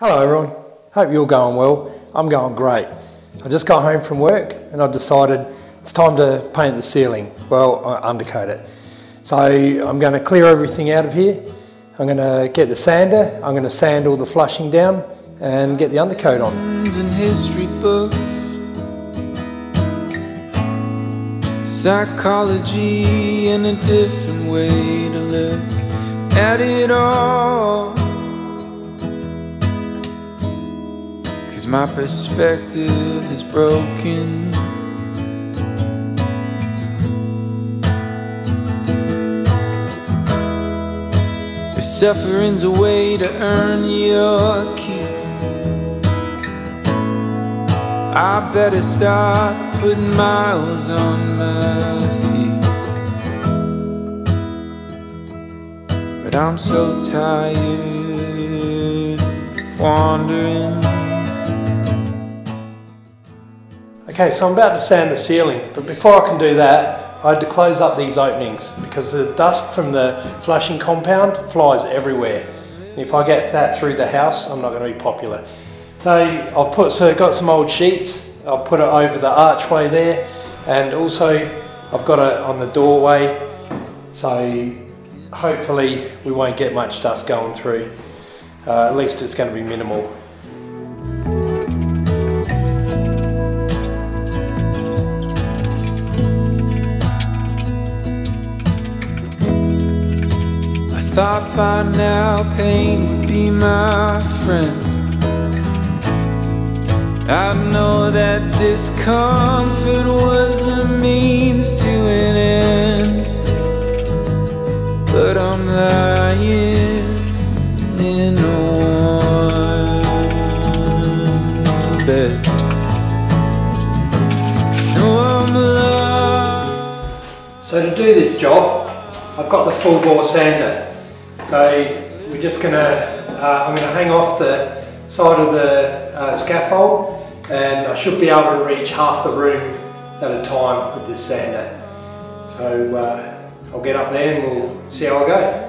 Hello everyone, hope you're going well. I'm going great. I just got home from work and I've decided it's time to paint the ceiling. Well, I undercoat it. So I'm going to clear everything out of here. I'm going to get the sander, I'm going to sand all the flushing down and get the undercoat on. In history books, psychology and a different way to look at it all. My perspective is broken. If suffering's a way to earn your keep, I better start putting miles on my feet. But I'm so tired of wandering. Okay, so I'm about to sand the ceiling, but before I can do that, I had to close up these openings because the dust from the flushing compound flies everywhere. And if I get that through the house, I'm not going to be popular. So I've got some old sheets. I'll put it over the archway there, and also I've got it on the doorway. So hopefully we won't get much dust going through. At least it's going to be minimal. Thought by now pain would be my friend. I know that discomfort was a means to an end, but I'm lying in one bed. No, I'm alive. So to do this job, I've got the full bore sander. So we're just going to, I'm going to hang off the side of the scaffold, and I should be able to reach half the room at a time with this sander. So I'll get up there and we'll see how I go.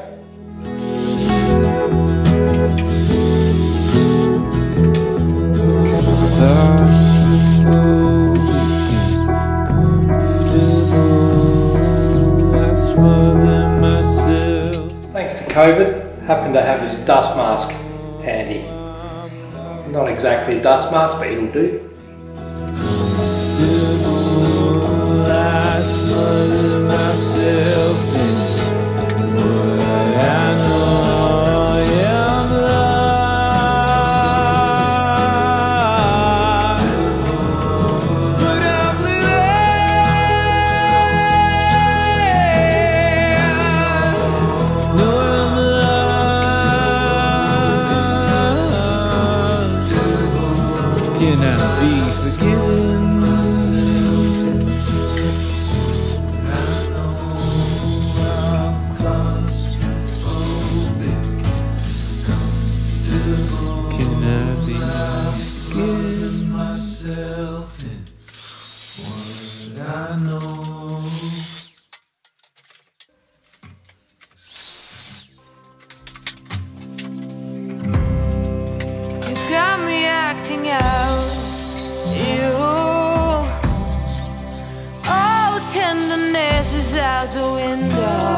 COVID, happened to have his dust mask handy. Not exactly a dust mask, but it'll do. Out the window,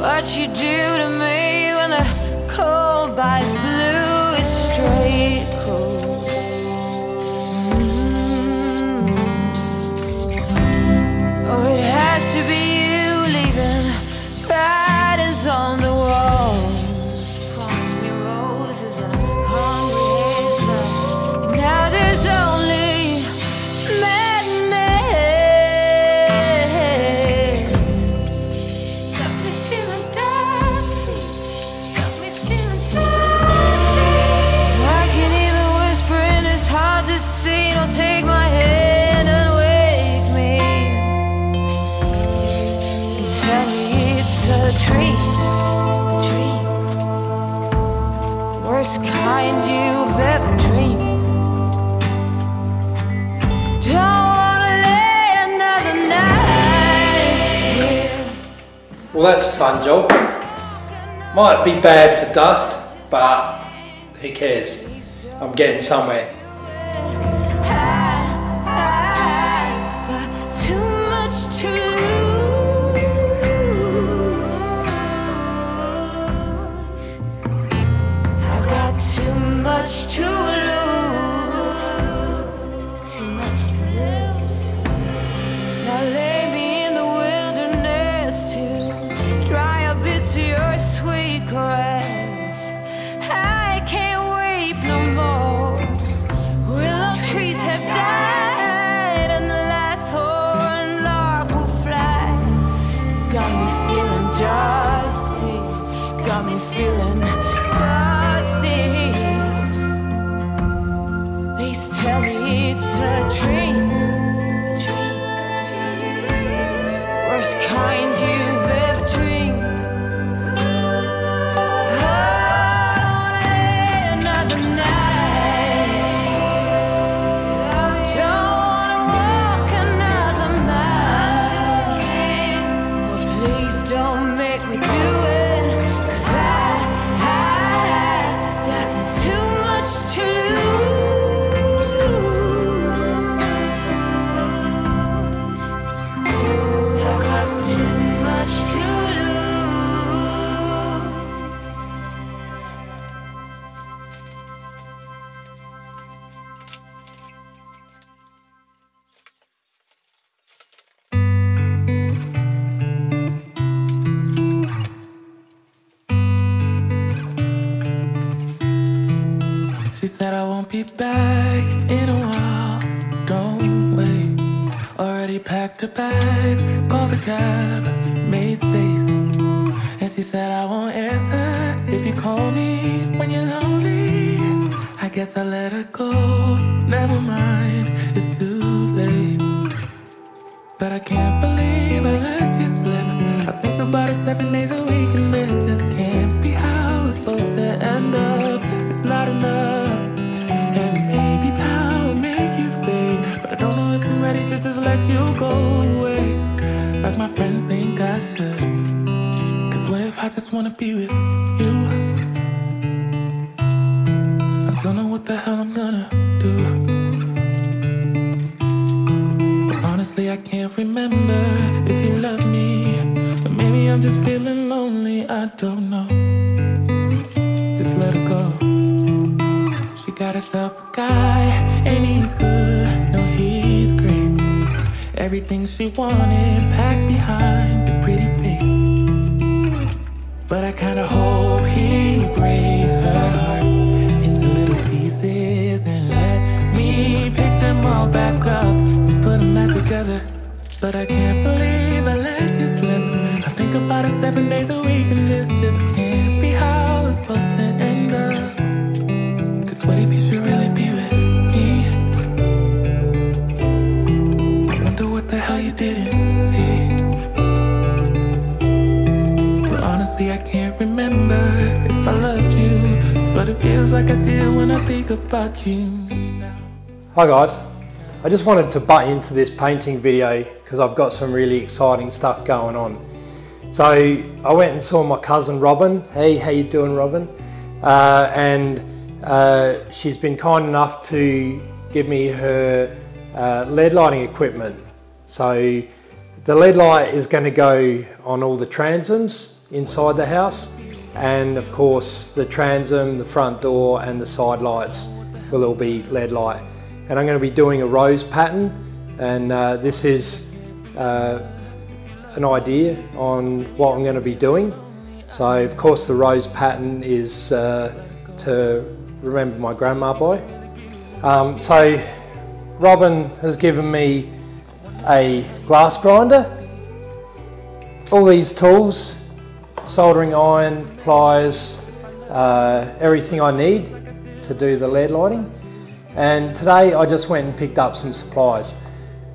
what you do to me when the cold bites blue is straight cold. Oh, it has to be you leaving patterns on the wall. Promise me roses and a hungry smile. Now there's only Well, that's a fun job. Might be bad for dust, but Who cares? I'm getting somewhere. She said I won't be back in a while, don't wait. Already packed her bags, called the cab, made space. And she said I won't answer if you call me when you're lonely. I guess I let her go, never mind, it's too late. But I can't believe I let you slip. I think about it 7 days a week and this just can't be how it's supposed to end up. It's not enough, and maybe time will make you fade, but I don't know if I'm ready to just let you go away. Like my friends think I should, cause what if I just wanna be with you? I don't know what the hell I'm gonna do, but honestly I can't remember if you love me, or maybe I'm just feeling lonely, I don't know. Just let it go. Got herself a guy, and he's good, no he's great. Everything she wanted, packed behind the pretty face. But I kinda hope he breaks her heart into little pieces and let me pick them all back up and put them back together. But I can't believe I let you slip. I think about it 7 days a week and this just can't be how it's supposed to end up. What if you should really be with me? I wonder what the hell you didn't see. But honestly I can't remember if I loved you, but it feels like I did when I think about you now. Hi guys, I just wanted to butt into this painting video because I've got some really exciting stuff going on. So I went and saw my cousin Robin. Hey, how you doing Robin? She's been kind enough to give me her LED lighting equipment. So the LED light is going to go on all the transoms inside the house, and of course the transom, the front door and the side lights will all be LED light. And I'm going to be doing a rose pattern, and this is an idea on what I'm going to be doing. So of course the rose pattern is to remember my grandma by. So Robin has given me a glass grinder, all these tools, soldering iron, pliers, everything I need to do the LED lighting. And today I just went and picked up some supplies.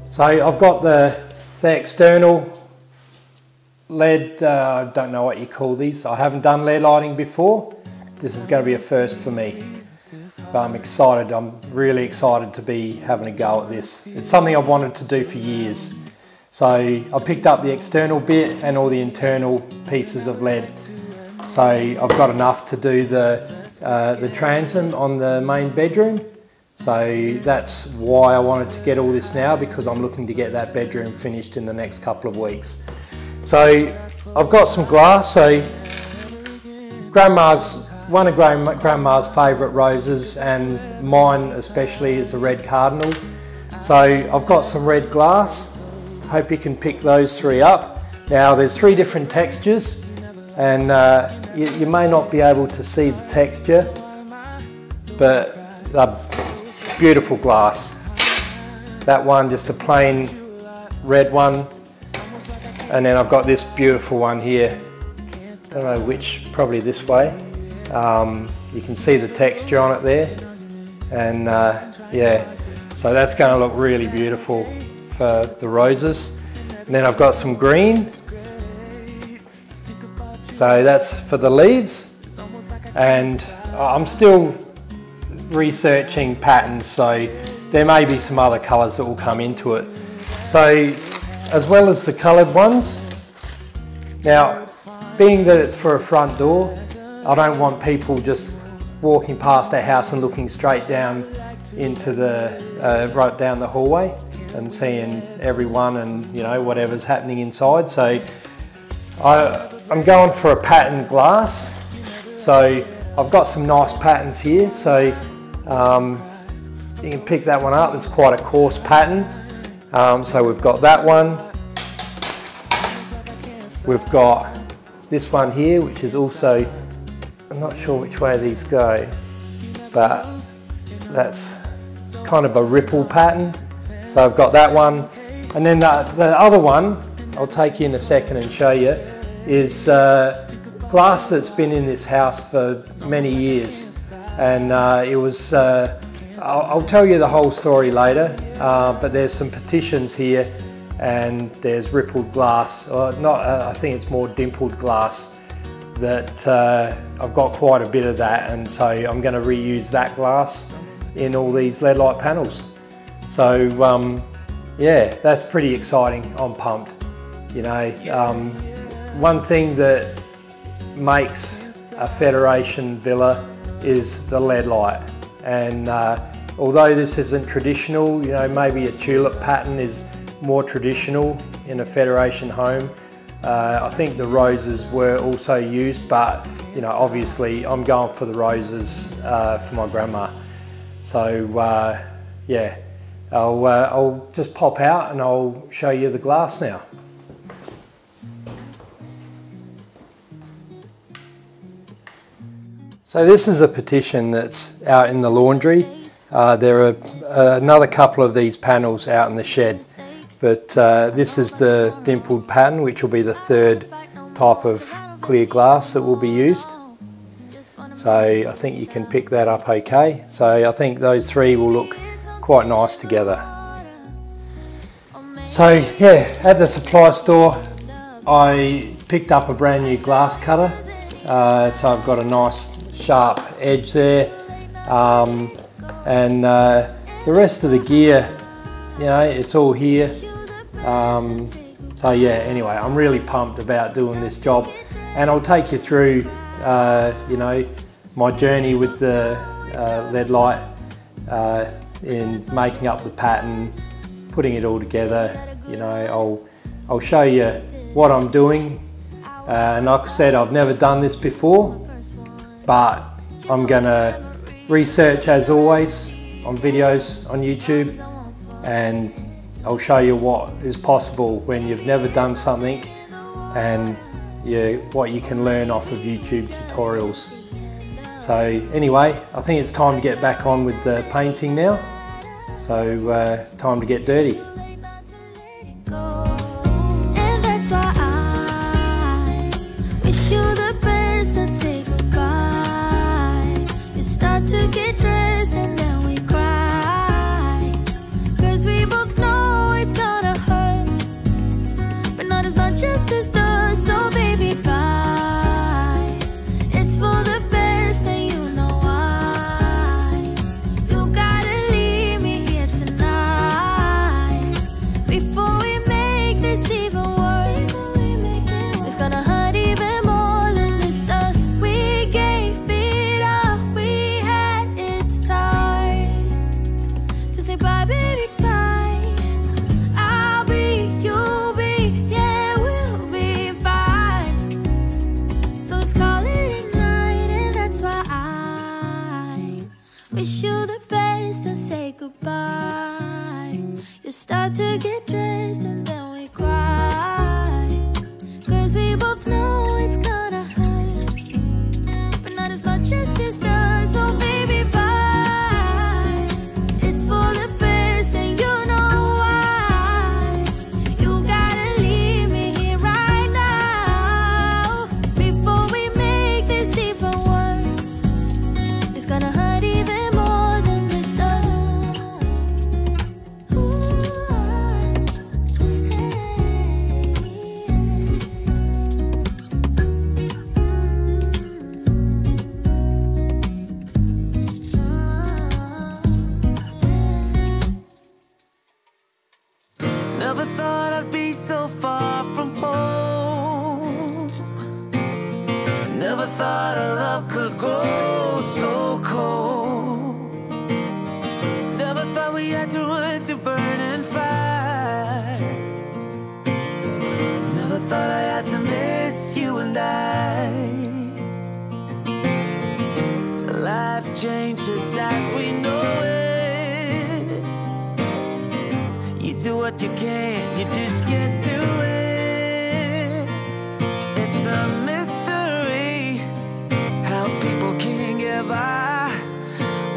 So I've got the external LED, I don't know what you call these, I haven't done LED lighting before. This is going to be a first for me, but I'm excited. I'm really excited to be having a go at this. It's something I've wanted to do for years. So I picked up the external bit and all the internal pieces of lead. So I've got enough to do the the transom on the main bedroom. So that's why I wanted to get all this now, because I'm looking to get that bedroom finished in the next couple of weeks. So I've got some glass. So one of Grandma's favourite roses, and mine especially, is the red cardinal. So I've got some red glass. Hope you can pick those three up. Now there's three different textures, and you may not be able to see the texture, but they're beautiful glass. That one, just a plain red one, and then I've got this beautiful one here. I don't know which, probably this way. You can see the texture on it there, and yeah, so that's going to look really beautiful for the roses. And then I've got some green, so that's for the leaves, and I'm still researching patterns, so there may be some other colours that will come into it. So as well as the coloured ones, now being that it's for a front door, I don't want people just walking past our house and looking straight down into the right down the hallway and seeing everyone and, you know, whatever's happening inside. So I'm going for a patterned glass. So I've got some nice patterns here, so you can pick that one up. It's quite a coarse pattern. So we've got that one. We've got this one here, which is also, I'm not sure which way these go, but that's kind of a ripple pattern. So I've got that one. And then the other one, I'll take you in a second and show you, is glass that's been in this house for many years. And it was, I'll tell you the whole story later, but there's some partitions here, and there's rippled glass, or not, I think it's more dimpled glass, that I've got quite a bit of that, and so I'm going to reuse that glass in all these Leadlight panels. So yeah, that's pretty exciting. I'm pumped. You know, one thing that makes a Federation villa is the lead light, and although this isn't traditional, you know, maybe a tulip pattern is more traditional in a Federation home. I think the roses were also used, but you know, obviously I'm going for the roses for my grandma. So yeah, I'll just pop out and I'll show you the glass now. So this is a partition that's out in the laundry. There are another couple of these panels out in the shed. But this is the dimpled pattern, which will be the third type of clear glass that will be used. So I think you can pick that up okay. So I think those three will look quite nice together. So yeah, at the supply store, I picked up a brand new glass cutter. So I've got a nice sharp edge there. And the rest of the gear, you know, it's all here. So yeah, anyway, I'm really pumped about doing this job, and I'll take you through, you know, my journey with the Leadlight in making up the pattern, putting it all together. You know, I'll show you what I'm doing. And like I said, I've never done this before, but I'm gonna research as always on videos on YouTube. And I'll show you what is possible when you've never done something, and what you can learn off of YouTube tutorials. So anyway, I think it's time to get back on with the painting now. So time to get dirty. Wish you the best and say goodbye. You start to get dressed and then we cry, 'cause we both know it's gonna hurt, but not as much as this does. So baby, bye. It's for the best and you know why. You gotta leave me here right now, before we make this even worse. It's gonna hurt even changes as we know it. You do what you can, you just get through it. It's a mystery how people can get by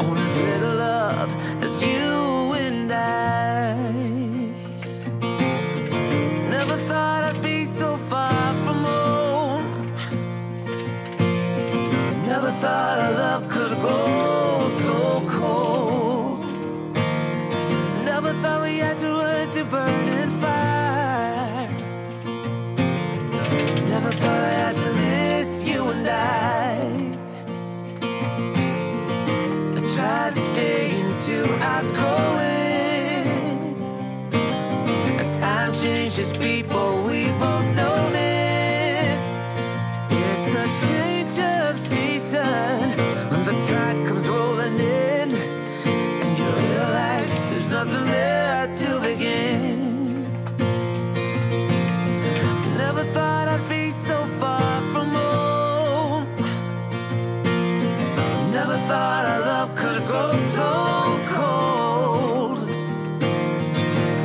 on as little love as you and I. Never thought I'd be so far from home. Never thought I loved oh, so cold. Never thought we had to earth the burning fire. Never thought I had to miss you and I tried to stay until I'd grow it. As time changes people, we both know this. It's a change of season, the tide comes rolling in, and you realize there's nothing there to begin. Never thought I'd be so far from home. Never thought our love could grow so cold.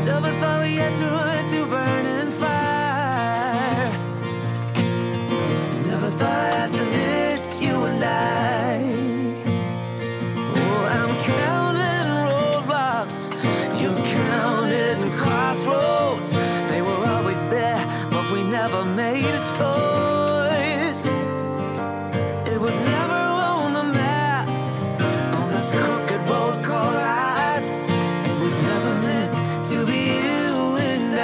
Never thought we had to run through burning fire. Never thought I'd miss you and I. Never made a choice. It was never on the map, on this crooked road called life. It was never meant to be you and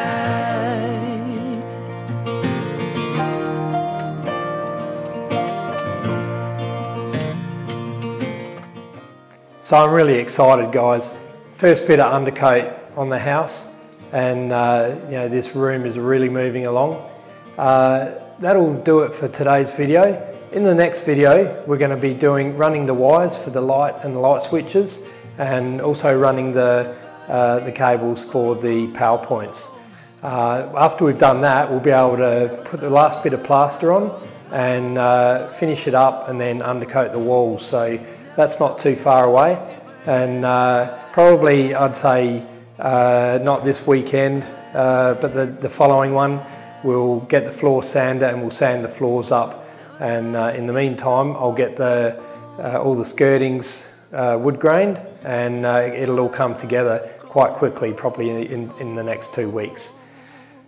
I. So I'm really excited, guys. First bit of undercoat on the house, and you know, this room is really moving along. That'll do it for today's video. In the next video we're going to be running the wires for the light and the light switches, and also running the cables for the power points. After we've done that, we'll be able to put the last bit of plaster on and finish it up, and then undercoat the walls. So that's not too far away, and probably I'd say not this weekend, but the following one. We'll get the floor sander and we'll sand the floors up, and in the meantime I'll get all the skirtings wood grained, and it'll all come together quite quickly, probably in the next 2 weeks.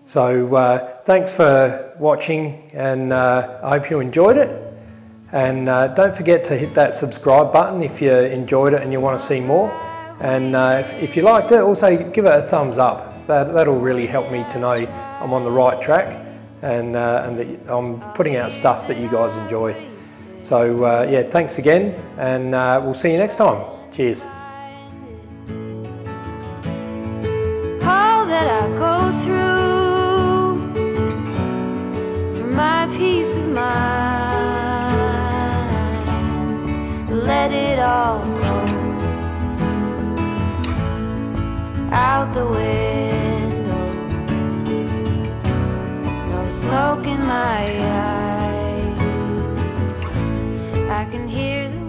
So thanks for watching, and I hope you enjoyed it, and don't forget to hit that subscribe button if you enjoyed it and you want to see more, and if you liked it, also give it a thumbs up. That'll really help me to know I'm on the right track, and that I'm putting out stuff that you guys enjoy. So yeah, thanks again, and we'll see you next time. Cheers. All that I go through for my peace of mind, let it all go out the window, no smoke in my eyes, I can hear the